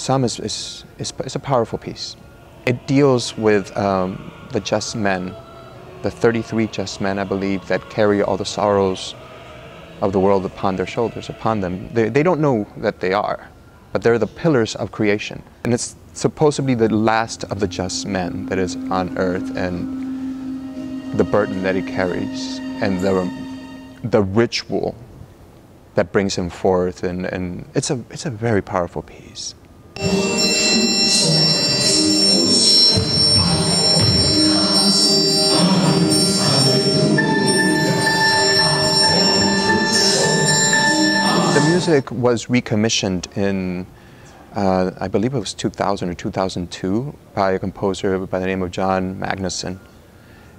Psalm is a powerful piece. It deals with the just men, the 33 just men, I believe, that carry all the sorrows of the world upon their shoulders, upon them. They don't know that they are, but they're the pillars of creation. And it's supposedly the last of the just men that is on earth, and the burden that he carries, and the ritual that brings him forth, and it's a very powerful piece. The music was recommissioned in, I believe it was 2000 or 2002, by a composer by the name of John Magnusson.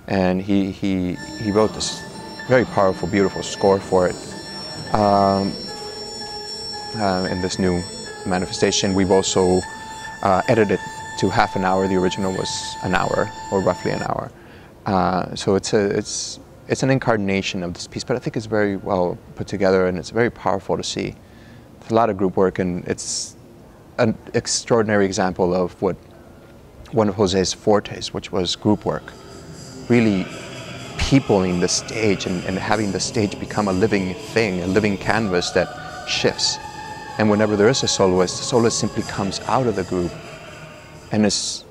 And he wrote this very powerful, beautiful score for it. In this new manifestation, we've also edited to half an hour. The original was an hour, or roughly an hour. So it's an incarnation of this piece, but I think it's very well put together, and it's very powerful to see. It's a lot of group work, and it's an extraordinary example of what one of Jose's fortes, which was group work, really peopling the stage and having the stage become a living thing, a living canvas that shifts. And whenever there is a soloist, the soloist simply comes out of the group, and it's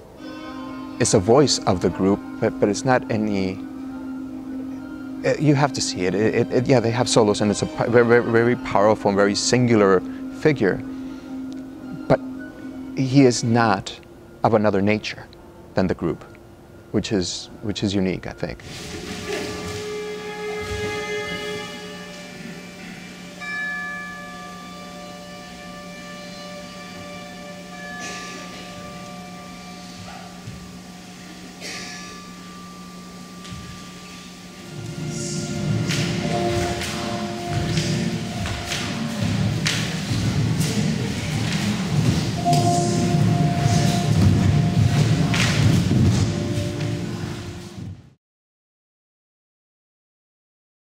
a voice of the group, but it's not any. You have to see it. Yeah, they have solos, and it's a very, very powerful and very singular figure. But he is not of another nature than the group, which is unique, I think.